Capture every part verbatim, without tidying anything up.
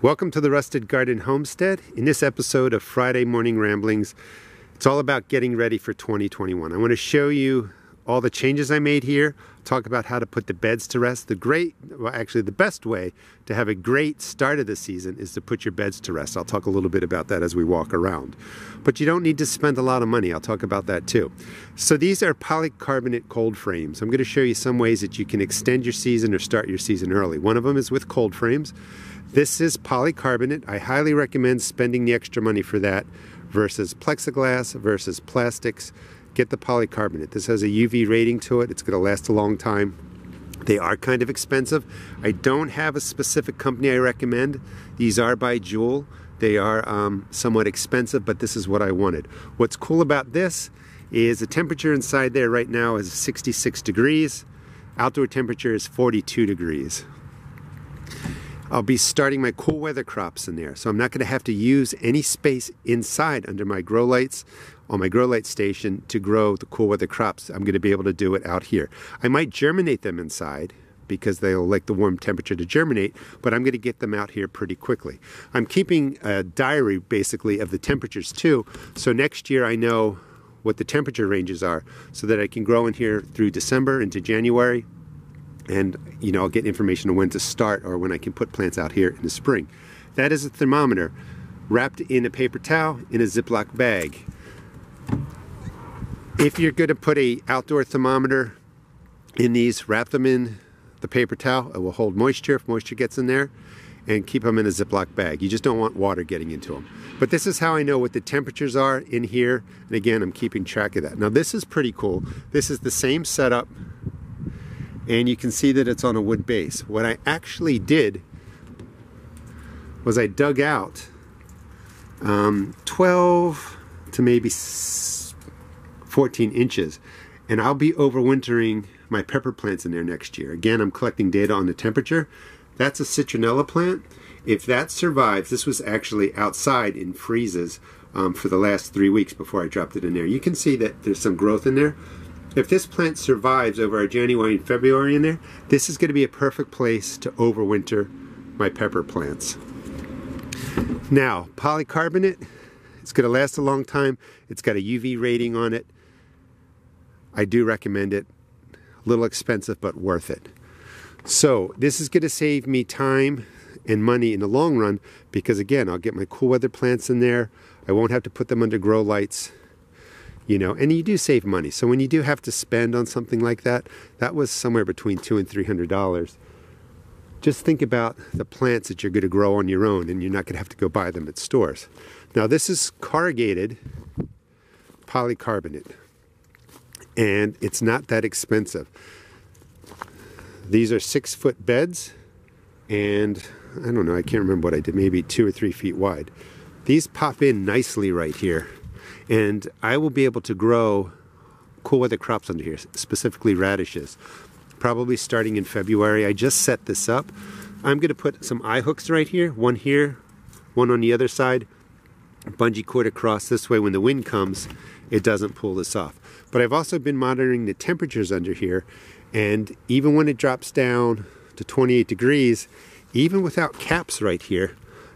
Welcome to the Rusted Garden Homestead. In this episode of Friday Morning Ramblings, it's all about getting ready for twenty twenty-one. I want to show you all the changes I made here, talk about how to put the beds to rest. The great, well, actually the best way to have a great start of the season is to put your beds to rest. I'll talk a little bit about that as we walk around. But you don't need to spend a lot of money. I'll talk about that too. So these are polycarbonate cold frames. I'm going to show you some ways that you can extend your season or start your season early. One of them is with cold frames. This is polycarbonate. I highly recommend spending the extra money for that versus plexiglass, versus plastics. Get the polycarbonate. This has a U V rating to it. It's going to last a long time. They are kind of expensive. I don't have a specific company I recommend. These are by Jewel. They are um, somewhat expensive, but this is what I wanted. What's cool about this is the temperature inside there right now is sixty-six degrees. Outdoor temperature is forty-two degrees. I'll be starting my cool weather crops in there, so I'm not going to have to use any space inside under my grow lights on my grow light station to grow the cool weather crops. I'm going to be able to do it out here. I might germinate them inside because they'll like the warm temperature to germinate, but I'm going to get them out here pretty quickly. I'm keeping a diary basically of the temperatures too, so next year I know what the temperature ranges are so that I can grow in here through December into January. And, you know, I'll get information on when to start or when I can put plants out here in the spring. That is a thermometer wrapped in a paper towel in a Ziploc bag. If you're going to put an outdoor thermometer in these, wrap them in the paper towel. It will hold moisture if moisture gets in there, and keep them in a Ziploc bag. You just don't want water getting into them. But this is how I know what the temperatures are in here. And again, I'm keeping track of that. Now this is pretty cool. This is the same setup. And you can see that it's on a wood base. What I actually did was I dug out um, twelve to maybe fourteen inches, and I'll be overwintering my pepper plants in there next year. Again, I'm collecting data on the temperature. That's a citronella plant. If that survives, this was actually outside in freezes um, for the last three weeks before I dropped it in there. You can see that there's some growth in there. If this plant survives over our January and February in there, this is going to be a perfect place to overwinter my pepper plants. Now, polycarbonate, it's going to last a long time. It's got a U V rating on it. I do recommend it. A little expensive, but worth it. So this is going to save me time and money in the long run because, again, I'll get my cool weather plants in there. I won't have to put them under grow lights. You know, and you do save money. So when you do have to spend on something like that, that was somewhere between two and three hundred dollars. Just think about the plants that you're going to grow on your own, and you're not going to have to go buy them at stores. Now this is corrugated polycarbonate, and it's not that expensive. These are six foot beds, and I don't know, I can't remember what I did, maybe two or three feet wide. These pop in nicely right here. And I will be able to grow cool weather crops under here, specifically radishes, probably starting in February. I just set this up. I'm going to put some eye hooks right here, one here, one on the other side, bungee cord across this way. When the wind comes, it doesn't pull this off. But I've also been monitoring the temperatures under here, and even when it drops down to twenty-eight degrees, even without caps right here,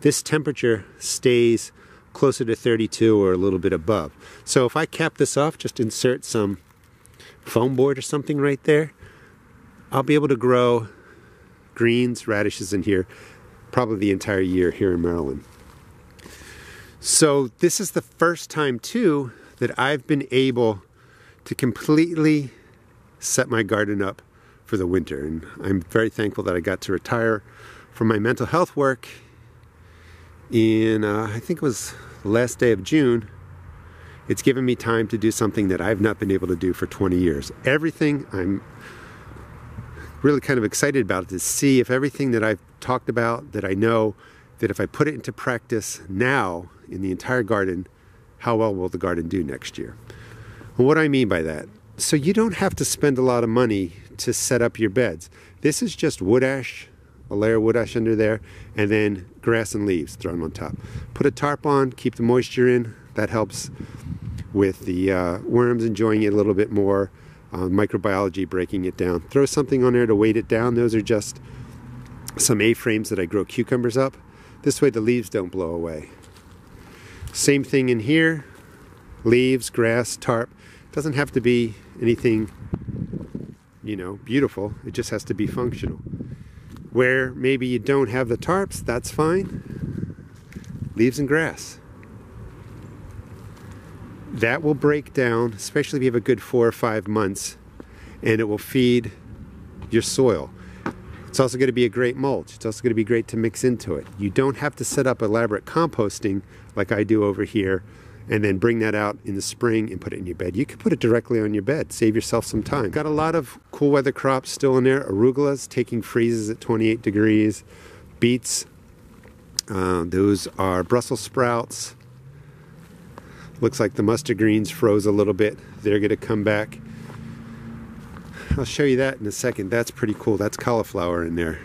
this temperature stays closer to thirty-two or a little bit above. So if I cap this off, just insert some foam board or something right there, I'll be able to grow greens, radishes in here probably the entire year here in Maryland. So this is the first time too that I've been able to completely set my garden up for the winter, and I'm very thankful that I got to retire from my mental health work in, uh, I think it was the last day of June. It's given me time to do something that I've not been able to do for twenty years. Everything I'm really kind of excited about to see if everything that I've talked about, that I know, that if I put it into practice now in the entire garden, how well will the garden do next year? And what do I mean by that? So you don't have to spend a lot of money to set up your beds. This is just wood ash, a layer of wood ash under there, and then grass and leaves thrown on top. Put a tarp on, keep the moisture in. That helps with the uh, worms enjoying it a little bit more, uh, microbiology breaking it down. Throw something on there to weight it down. Those are just some A-frames that I grow cucumbers up. This way the leaves don't blow away. Same thing in here. Leaves, grass, tarp. Doesn't have to be anything, you know, beautiful. It just has to be functional. Where maybe you don't have the tarps, that's fine. Leaves and grass. That will break down, especially if you have a good four or five months, and it will feed your soil. It's also going to be a great mulch. It's also going to be great to mix into it. You don't have to set up elaborate composting like I do over here and then bring that out in the spring and put it in your bed. You can put it directly on your bed. Save yourself some time. Got a lot of cool weather crops still in there. Arugulas taking freezes at twenty-eight degrees. Beets. Uh, those are Brussels sprouts. Looks like the mustard greens froze a little bit. They're going to come back. I'll show you that in a second. That's pretty cool. That's cauliflower in there.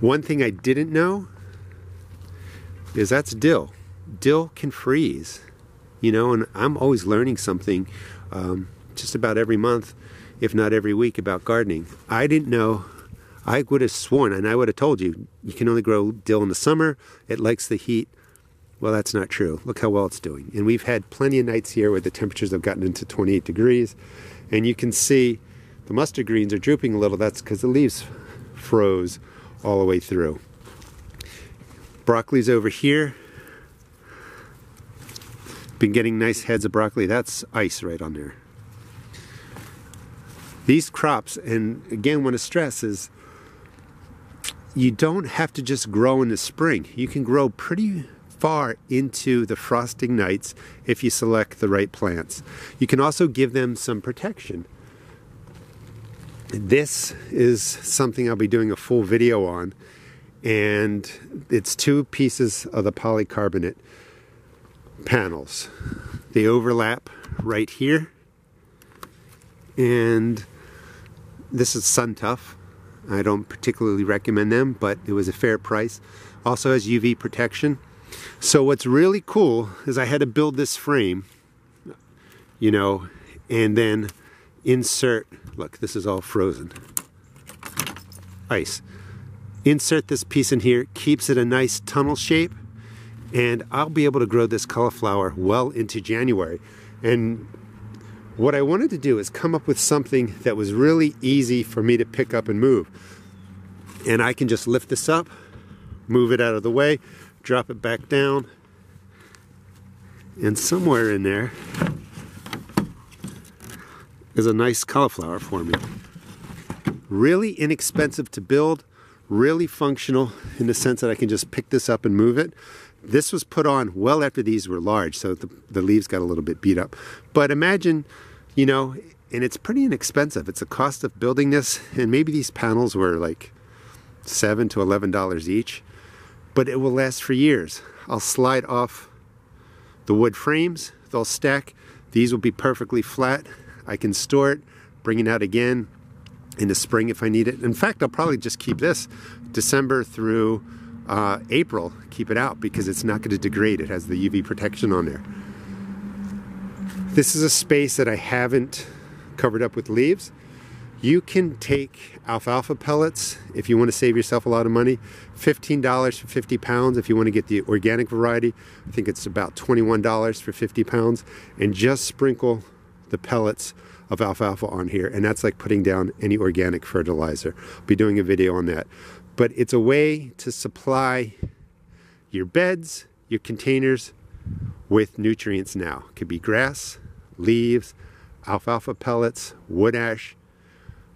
One thing I didn't know is that's dill. Dill can freeze, you know, and I'm always learning something um, just about every month, if not every week, about gardening. I didn't know. I would have sworn, and I would have told you, you can only grow dill in the summer. It likes the heat. Well, that's not true. Look how well it's doing. And we've had plenty of nights here where the temperatures have gotten into twenty-eight degrees. And you can see the mustard greens are drooping a little. That's because the leaves froze all the way through. Broccoli's over here. Been getting nice heads of broccoli. That's ice right on there. These crops, and again, want to stress is you don't have to just grow in the spring. You can grow pretty far into the frosting nights if you select the right plants. You can also give them some protection. This is something I'll be doing a full video on, and it's two pieces of the polycarbonate panels. They overlap right here, and this is Suntuff. I don't particularly recommend them, but it was a fair price. Also has U V protection. So what's really cool is I had to build this frame, you know, and then insert, look, this is all frozen, ice. Insert this piece in here, keeps it a nice tunnel shape, and I'll be able to grow this cauliflower well into January. And what I wanted to do is come up with something that was really easy for me to pick up and move. And I can just lift this up, move it out of the way, drop it back down, and somewhere in there is a nice cauliflower for me. Really inexpensive to build, really functional in the sense that I can just pick this up and move it. This was put on well after these were large, so the, the leaves got a little bit beat up. But imagine, you know, and it's pretty inexpensive. It's the cost of building this, and maybe these panels were like seven to eleven dollars each. But it will last for years. I'll slide off the wood frames, they'll stack. These will be perfectly flat. I can store it, bring it out again in the spring if I need it. In fact, I'll probably just keep this December through uh, April, keep it out because it's not gonna degrade. It has the U V protection on there. This is a space that I haven't covered up with leaves. You can take alfalfa pellets if you want to save yourself a lot of money. fifteen dollars for fifty pounds if you want to get the organic variety. I think it's about twenty-one dollars for fifty pounds. And just sprinkle the pellets of alfalfa on here. And that's like putting down any organic fertilizer. I'll be doing a video on that. But it's a way to supply your beds, your containers with nutrients now. It could be grass, leaves, alfalfa pellets, wood ash.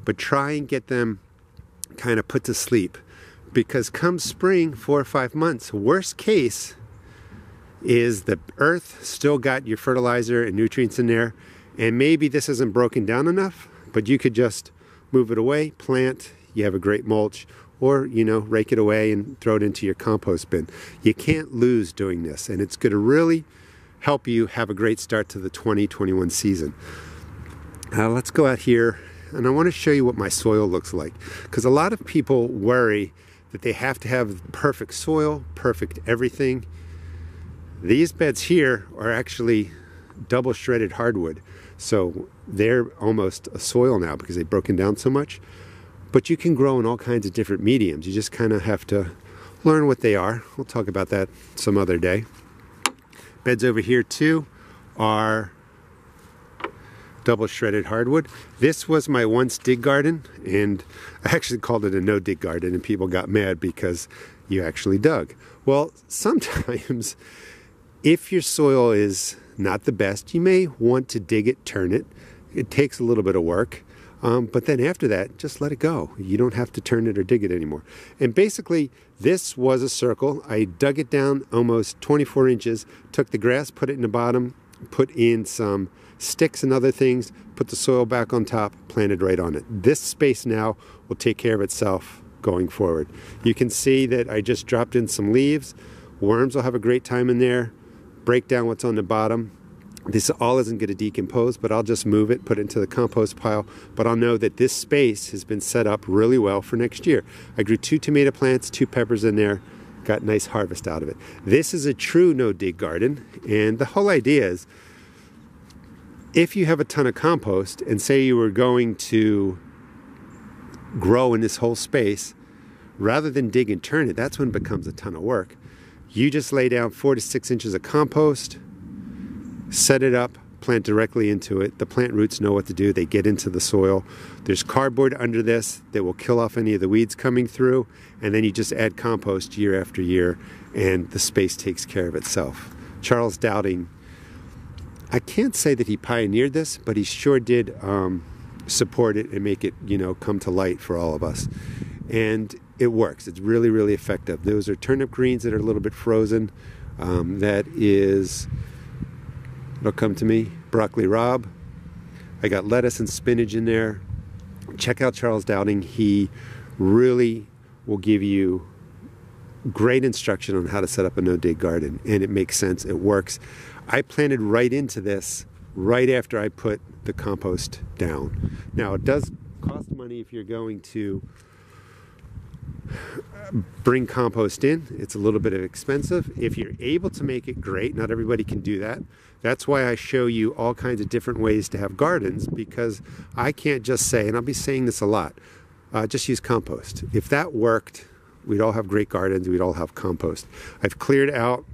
But try and get them kind of put to sleep, because come spring, four or five months, worst case is the earth still got your fertilizer and nutrients in there, and maybe this isn't broken down enough, but you could just move it away, plant, you have a great mulch, or, you know, rake it away and throw it into your compost bin. You can't lose doing this, and it's going to really help you have a great start to the twenty twenty-one season. Uh, let's go out here. And I want to show you what my soil looks like, because a lot of people worry that they have to have perfect soil, perfect everything. These beds here are actually double shredded hardwood, so they're almost a soil now because they've broken down so much. But you can grow in all kinds of different mediums. You just kind of have to learn what they are. We'll talk about that some other day. Beds over here too are double shredded hardwood. This was my once dig garden, and I actually called it a no dig garden, and people got mad because you actually dug. Well, sometimes if your soil is not the best, you may want to dig it, turn it. It takes a little bit of work, um, but then after that, just let it go. You don't have to turn it or dig it anymore. And basically, this was a circle. I dug it down almost twenty-four inches, took the grass, put it in the bottom, put in some sticks and other things, put the soil back on top, planted right on it. This space now will take care of itself going forward. You can see that I just dropped in some leaves. Worms will have a great time in there, break down what's on the bottom. This all isn't going to decompose, but I'll just move it, put it into the compost pile. But I'll know that this space has been set up really well for next year. I grew two tomato plants, two peppers in there, got a nice harvest out of it. This is a true no-dig garden, and the whole idea is, if you have a ton of compost and say you were going to grow in this whole space, rather than dig and turn it, that's when it becomes a ton of work. You just lay down four to six inches of compost, set it up, plant directly into it. The plant roots know what to do. They get into the soil. There's cardboard under this that will kill off any of the weeds coming through, and then you just add compost year after year, and the space takes care of itself. Charles Dowding, I can't say that he pioneered this, but he sure did um, support it and make it, you know, come to light for all of us. And it works. It's really, really effective. Those are turnip greens that are a little bit frozen. Um, that is, it'll come to me, broccoli rob. I got lettuce and spinach in there. Check out Charles Dowding. He really will give you great instruction on how to set up a no-dig garden, and it makes sense. It works. I planted right into this right after I put the compost down. Now, it does cost money if you're going to bring compost in. It's a little bit expensive. If you're able to make it, great. Not everybody can do that. That's why I show you all kinds of different ways to have gardens, because I can't just say, and I'll be saying this a lot, uh, just use compost. If that worked, we'd all have great gardens, we'd all have compost. I've cleared out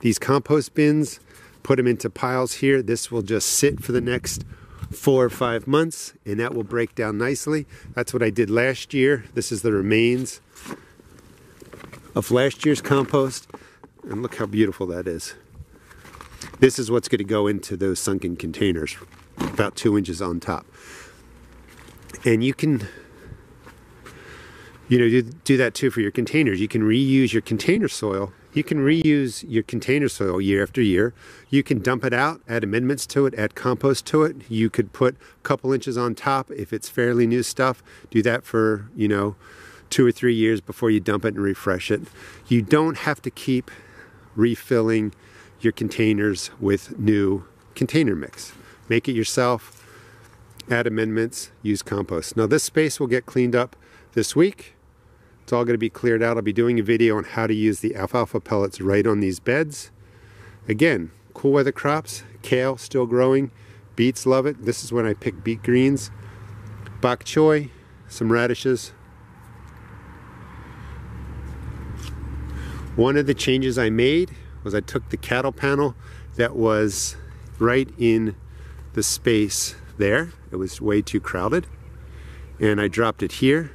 these compost bins, put them into piles here. This will just sit for the next four or five months, and that will break down nicely. That's what I did last year. This is the remains of last year's compost, and look how beautiful that is. This is what's going to go into those sunken containers, about two inches on top. And you can You know, you do that too for your containers. You can reuse your container soil. You can reuse your container soil year after year. You can dump it out, add amendments to it, add compost to it. You could put a couple inches on top if it's fairly new stuff. Do that for, you know, two or three years before you dump it and refresh it. You don't have to keep refilling your containers with new container mix. Make it yourself, add amendments, use compost. Now this space will get cleaned up this week. It's all going to be cleared out. I'll be doing a video on how to use the alfalfa pellets right on these beds. Again, cool weather crops, kale still growing, beets love it. This is when I pick beet greens, bok choy, some radishes. One of the changes I made was I took the cattle panel that was right in the space there. It was way too crowded, and I dropped it here.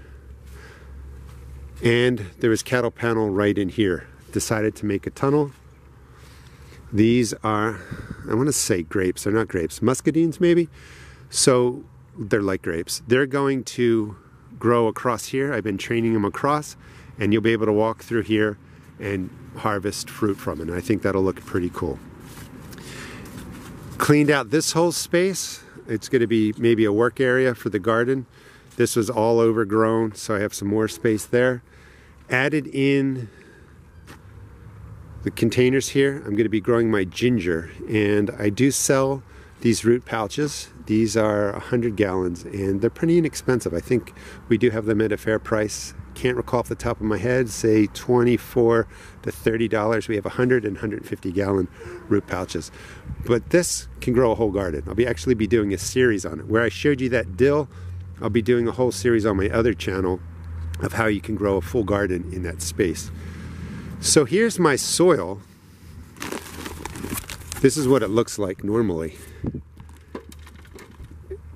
And there was cattle panel right in here. Decided to make a tunnel. These are, I want to say grapes. They're not grapes. Muscadines, maybe? So they're like grapes. They're going to grow across here. I've been training them across. And you'll be able to walk through here and harvest fruit from it. And I think that'll look pretty cool. Cleaned out this whole space. It's going to be maybe a work area for the garden. This was all overgrown, so I have some more space there. Added in the containers here, I'm going to be growing my ginger. And I do sell these root pouches. These are one hundred gallons, and they're pretty inexpensive. I think we do have them at a fair price. Can't recall off the top of my head, say twenty-four to thirty dollars. We have one hundred and one hundred fifty gallon root pouches. But this can grow a whole garden. I'll be actually be doing a series on it. Where I showed you that dill, I'll be doing a whole series on my other channel of how you can grow a full garden in that space. So here's my soil. This is what it looks like normally.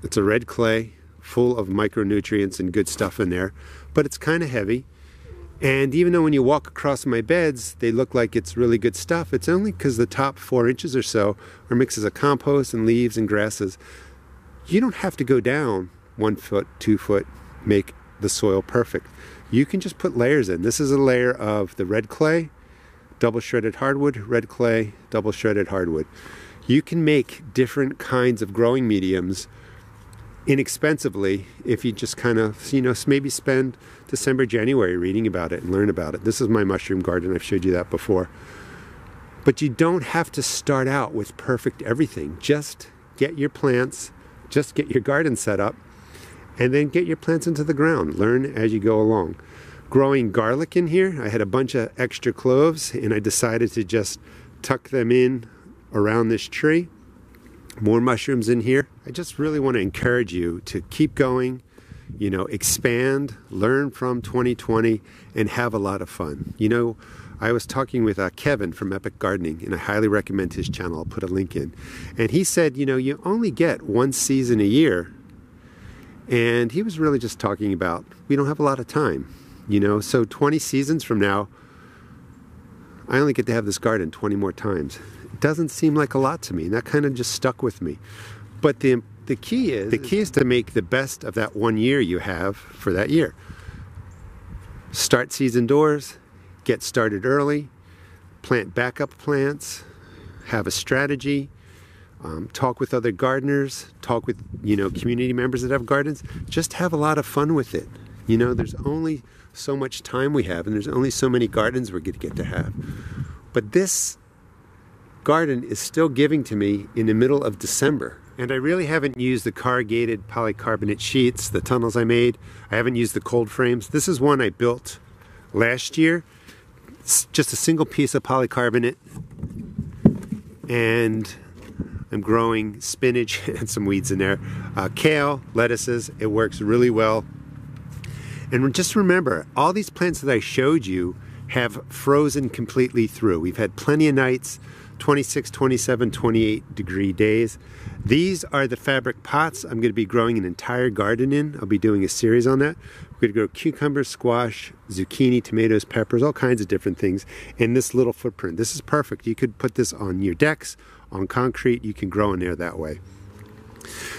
It's a red clay full of micronutrients and good stuff in there, but it's kind of heavy. And even though when you walk across my beds, they look like it's really good stuff, it's only because the top four inches or so are mixes of compost and leaves and grasses. You don't have to go down one foot, two foot, make the soil perfect. You can just put layers in. This is a layer of the red clay, double shredded hardwood, red clay, double shredded hardwood. You can make different kinds of growing mediums inexpensively if you just kind of, you know, maybe spend December, January reading about it and learn about it. This is my mushroom garden. I've showed you that before. But you don't have to start out with perfect everything. Just get your plants, just get your garden set up, and then get your plants into the ground. Learn as you go along. Growing garlic in here, I had a bunch of extra cloves and I decided to just tuck them in around this tree. More mushrooms in here. I just really want to encourage you to keep going, you know, expand, learn from twenty twenty, and have a lot of fun. You know, I was talking with uh, Kevin from Epic Gardening, and I highly recommend his channel. I'll put a link in. And he said, you know, you only get one season a year. And he was really just talking about, we don't have a lot of time, you know, so twenty seasons from now, I only get to have this garden twenty more times. It doesn't seem like a lot to me, and that kind of just stuck with me. But the, the key is, the key is to make the best of that one year you have for that year. Start seeds indoors, get started early, plant backup plants, have a strategy. Um, talk with other gardeners, talk with, you know, community members that have gardens. Just have a lot of fun with it. You know, there's only so much time we have, and there's only so many gardens we're going to get to have. But this garden is still giving to me in the middle of December. And I really haven't used the corrugated polycarbonate sheets, the tunnels I made. I haven't used the cold frames. This is one I built last year. It's just a single piece of polycarbonate. And I'm growing spinach and some weeds in there, uh, kale, lettuces. It works really well. And just remember, all these plants that I showed you have frozen completely through. We've had plenty of nights, twenty-six, twenty-seven, twenty-eight degree days. These are the fabric pots I'm going to be growing an entire garden in. I'll be doing a series on that. We're going to grow cucumbers, squash, zucchini, tomatoes, peppers, all kinds of different things in this little footprint. This is perfect. You could put this on your decks, on concrete. You can grow in there that way.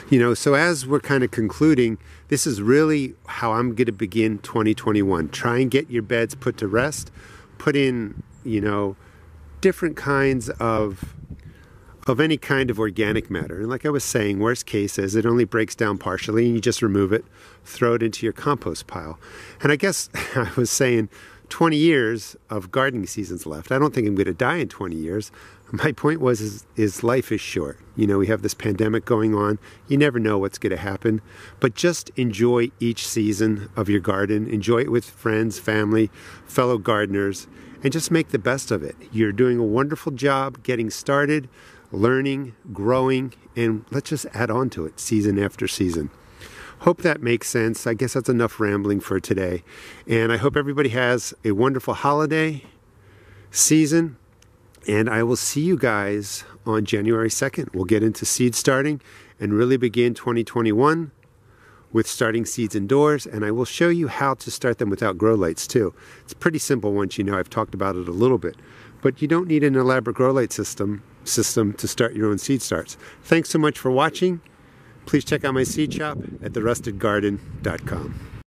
You know, so as we're kind of concluding, this is really how I'm going to begin twenty twenty-one. Try and get your beds put to rest. Put in, you know, different kinds of of any kind of organic matter. And like I was saying, worst case is it only breaks down partially and you just remove it, throw it into your compost pile. And I guess I was saying twenty years of gardening seasons left. I don't think I'm going to die in twenty years. My point was, is, is life is short. You know, we have this pandemic going on. You never know what's going to happen. But just enjoy each season of your garden. Enjoy it with friends, family, fellow gardeners, and just make the best of it. You're doing a wonderful job getting started, learning, growing, and let's just add on to it season after season. Hope that makes sense. I guess that's enough rambling for today. And I hope everybody has a wonderful holiday season. And I will see you guys on January second. We'll get into seed starting and really begin twenty twenty-one with starting seeds indoors. And I will show you how to start them without grow lights too. It's pretty simple once you know. I've talked about it a little bit. But you don't need an elaborate grow light system, system to start your own seed starts. Thanks so much for watching. Please check out my seed shop at the rusted garden dot com.